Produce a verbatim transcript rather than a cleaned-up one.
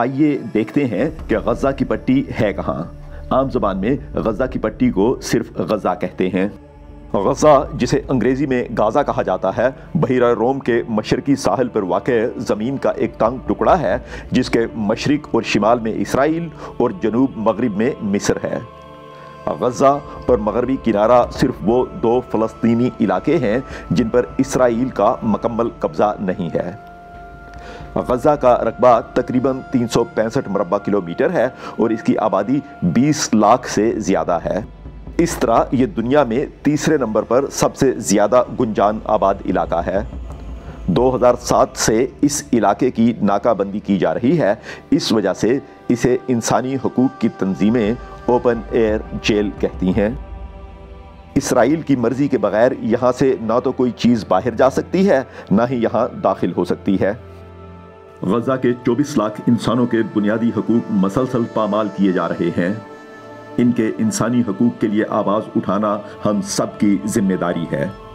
आइए देखते हैं कि गजा की पट्टी है कहाँ। आम जुबान में गजा की पट्टी को सिर्फ गजा कहते हैं। गजा, जिसे अंग्रेज़ी में गाज़ा कहा जाता है, बहिरा रोम के मशरकी साहल पर वाक़ ज़मीन का एक तंग टुकड़ा है जिसके मशरक़ और शिमाल में इसराइल और जनूब मगरिब में मिस्र है। गजा और मगरबी किनारा सिर्फ वो दो फ़लस्तीनी इलाके हैं जिन पर इसराइल का मकम्मल कब्ज़ा नहीं है। गजा का रकबा तकरीबन तीन सौ पैंसठ मरबा किलोमीटर है और इसकी आबादी बीस लाख से ज़्यादा है। इस तरह ये दुनिया में तीसरे नंबर पर सबसे ज़्यादा गुंजान आबाद इलाका है। दो हज़ार सात से इस इलाके की नाकाबंदी की जा रही है। इस वजह से इसे इंसानी हकूक़ की तंजीमें ओपन एयर जेल कहती हैं। इसराइल की मर्ज़ी के बग़ैर यहाँ से ना तो कोई चीज़ बाहर जा सकती है, ना ही यहाँ दाखिल हो सकती है। गज़ा के चौबीस लाख इंसानों के बुनियादी हकूक़ मसलसल पामाल किए जा रहे हैं। इनके इंसानी हकूक़ के लिए आवाज़ उठाना हम सब की जिम्मेदारी है।